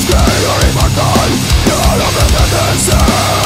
Las que la libertad y a la competencia.